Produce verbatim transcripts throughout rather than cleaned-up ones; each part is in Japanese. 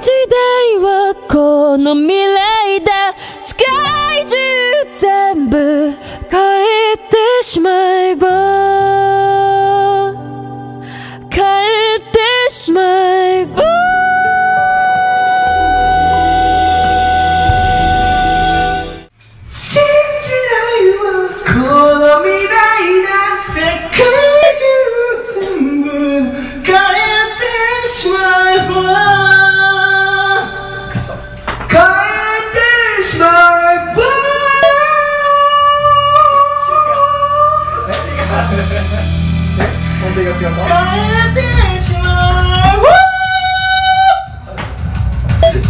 時代はこの未来だ。世界中全部変えてしまえば、変えてしまえば。新時代はこの未来だ。世界中全部変えてしまえば。変えてしまう。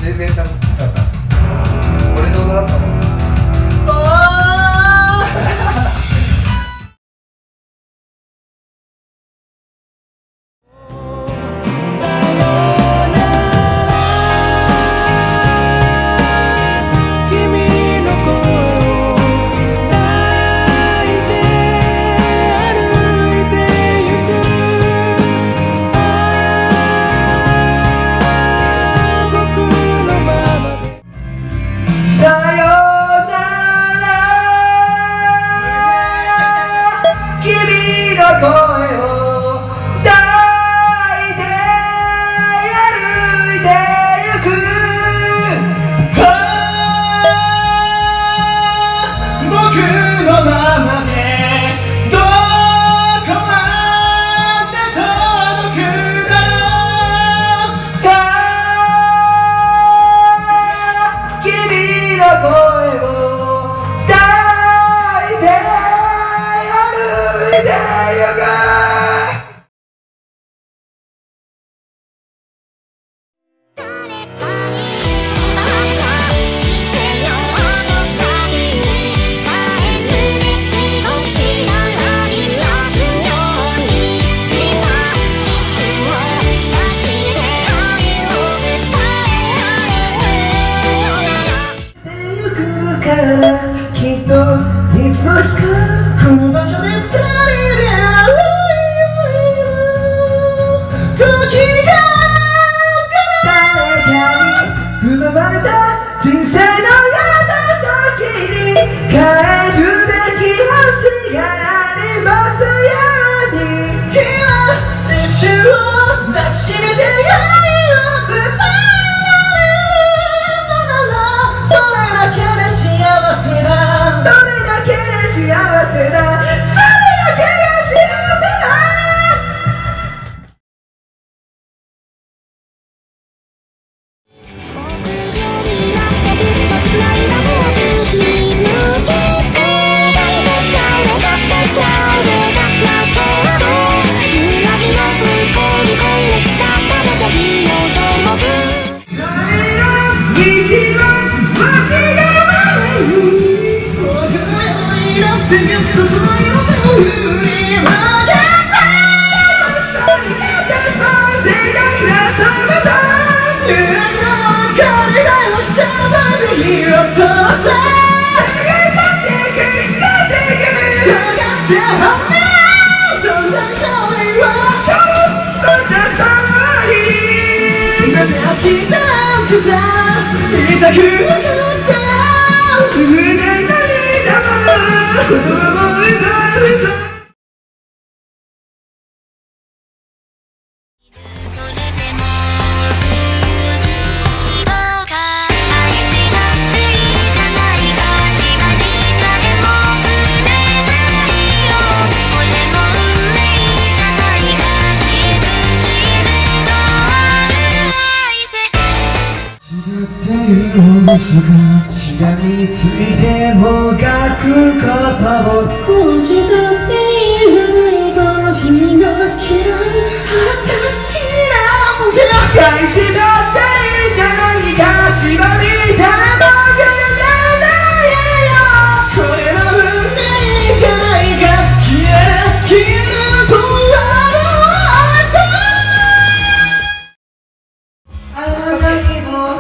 全然ダメだった。俺の習ったの。しがみついてもがく言葉をこじらっているが君が嫌い。私なんて大事だっていいじゃないか。しがみでも揺れないよ。これは運命じゃないか。消える消えるとあの愛さあなたにも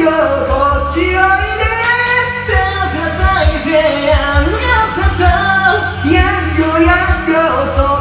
Yo 고향 교소